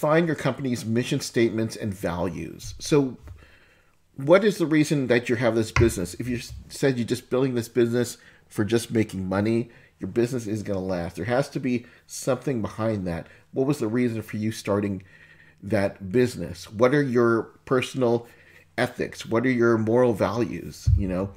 define your company's mission statements and values. So what is the reason that you have this business? If you said you're just building this business for just making money, your business isn't going to last. There has to be something behind that. What was the reason for you starting that business? What are your personal ethics? What are your moral values? You know,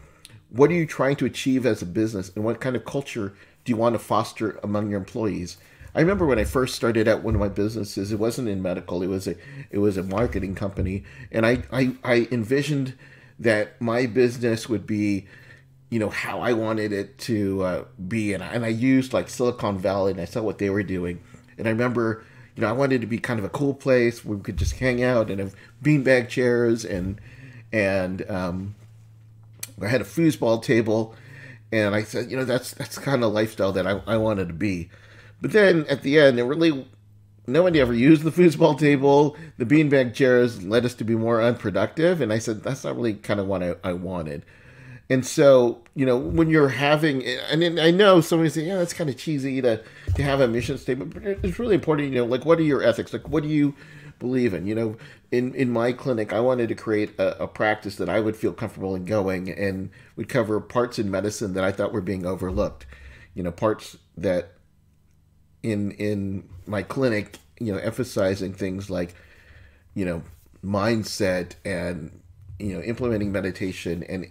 what are you trying to achieve as a business, and what kind of culture do you want to foster among your employees? I remember when I first started out one of my businesses, it wasn't in medical, it was a marketing company, and I envisioned that my business would be, you know, how I wanted it to be, and I used like Silicon Valley, and I saw what they were doing, and I remember, you know, I wanted it to be kind of a cool place where we could just hang out and have beanbag chairs, and I had a foosball table, and I said, you know, that's the kind of lifestyle that I wanted to be. But then at the end, it really, nobody ever used the foosball table. The beanbag chairs led us to be more unproductive. And I said, that's not really kind of what I wanted. And so, you know, when you're having, and I know somebody say, yeah, that's kind of cheesy to have a mission statement, but it's really important, you know, like, what are your ethics? Like, what do you believe in? You know, in my clinic, I wanted to create a practice that I would feel comfortable in going, and would cover parts in medicine that I thought were being overlooked, you know, parts that, in my clinic, you know, emphasizing things like, you know, mindset and, you know, implementing meditation and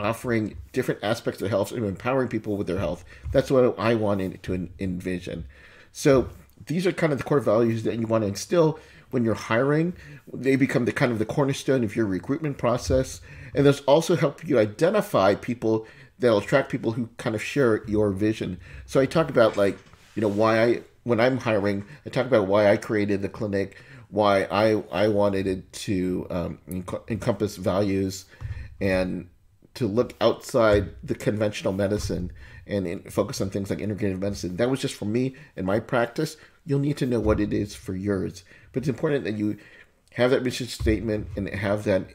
offering different aspects of health and empowering people with their health. That's what I wanted to envision. So these are kind of the core values that you want to instill when you're hiring. They become the kind of the cornerstone of your recruitment process. And those also help you identify people that'll attract people who kind of share your vision. So I talk about, like, you know, why when I'm hiring, I talk about why I created the clinic, why I wanted it to encompass values and to look outside the conventional medicine and focus on things like integrative medicine. That was just for me and my practice. You'll need to know what it is for yours. But it's important that you have that mission statement and have that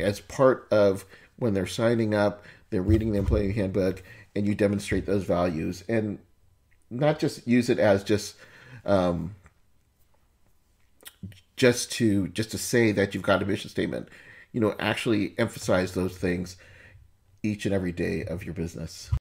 as part of when they're signing up, they're reading the employee handbook, and you demonstrate those values. And not just use it as just to say that you've got a mission statement. You know, actually emphasize those things each and every day of your business.